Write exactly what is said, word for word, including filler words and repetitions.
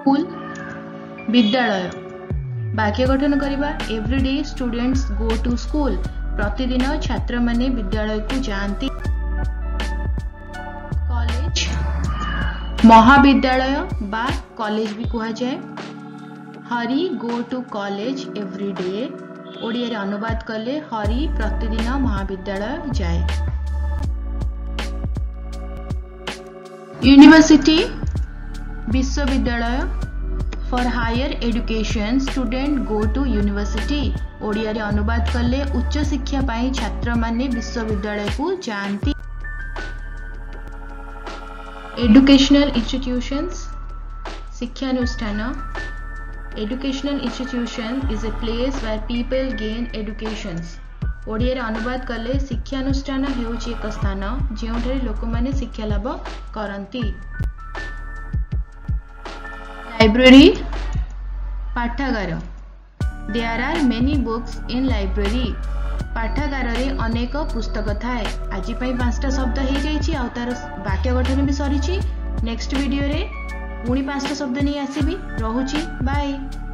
School विद्यालय वाक्य गठन करवा everyday students go to school प्रतिदिन छात्र माने विद्यालय को जाती। कॉलेज महाविद्यालय बा कॉलेज भी कहा जाए। Hari go to college everyday Odia रे अनुवाद कले हरि प्रतिदिन महाविद्यालय जाए। यूनिवर्सिटी विश्वविद्यालय for higher education student go to university Odia रे अनुवाद कले उच्च शिक्षा पाई छात्र माने विश्वविद्यालय को जानती। एजुकेशनल इंस्टीट्यूशंस शिक्षानुष्ठान educational institution is a place where people gain educations Odia रे अनुवाद कले शिक्षानुष्ठान हेउची एक स्थान जेउठारे लोक माने शिक्षा लाभ करंती। लाइब्रेरी पाठागार there are many books in library पाठागार रे अनेक पुस्तक थाए। आज पांचटा शब्द हो जाइए आ तार वाक्य गठन भी सरी। नेक्स्ट वीडियो रे पुणी पांचटा शब्द नहीं आसबी। रोची बाय।